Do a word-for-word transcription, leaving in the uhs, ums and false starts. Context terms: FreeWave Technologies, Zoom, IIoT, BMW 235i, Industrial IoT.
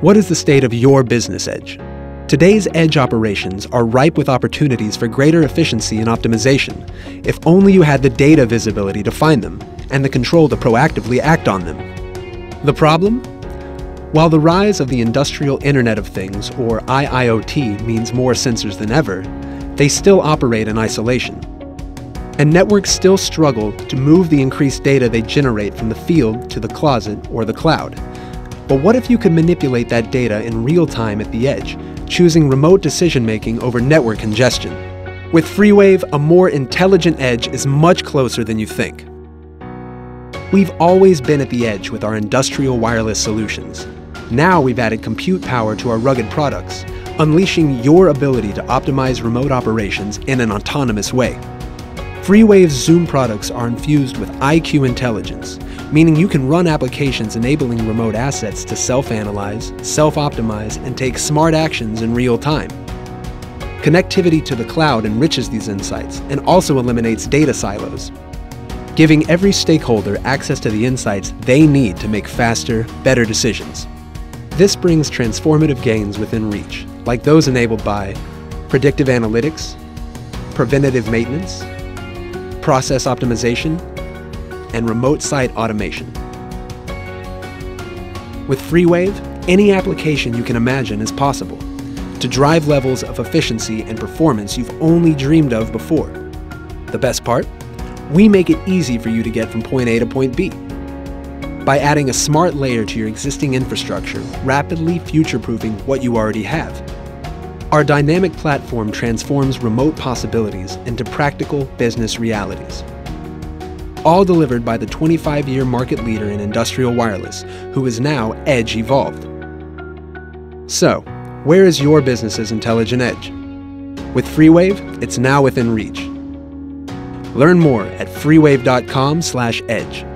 What is the state of your business edge? Today's edge operations are ripe with opportunities for greater efficiency and optimization, if only you had the data visibility to find them and the control to proactively act on them. The problem? While the rise of the Industrial Internet of Things, or I I O T, means more sensors than ever, they still operate in isolation. And networks still struggle to move the increased data they generate from the field to the closet or the cloud. But what if you could manipulate that data in real time at the edge, choosing remote decision-making over network congestion? With FreeWave, a more intelligent edge is much closer than you think. We've always been at the edge with our industrial wireless solutions. Now we've added compute power to our rugged products, unleashing your ability to optimize remote operations in an autonomous way. FreeWave's Zoom products are infused with I Q intelligence, meaning you can run applications enabling remote assets to self-analyze, self-optimize, and take smart actions in real time. Connectivity to the cloud enriches these insights and also eliminates data silos, giving every stakeholder access to the insights they need to make faster, better decisions. This brings transformative gains within reach, like those enabled by predictive analytics, preventative maintenance, process optimization, and remote site automation. With FreeWave, any application you can imagine is possible to drive levels of efficiency and performance you've only dreamed of before. The best part? We make it easy for you to get from point A to point B. By adding a smart layer to your existing infrastructure, rapidly future-proofing what you already have. Our dynamic platform transforms remote possibilities into practical business realities. All delivered by the twenty-five year market leader in industrial wireless, who is now Edge Evolved. So, where is your business's intelligent edge? With FreeWave, it's now within reach. Learn more at freewave dot com slash edge.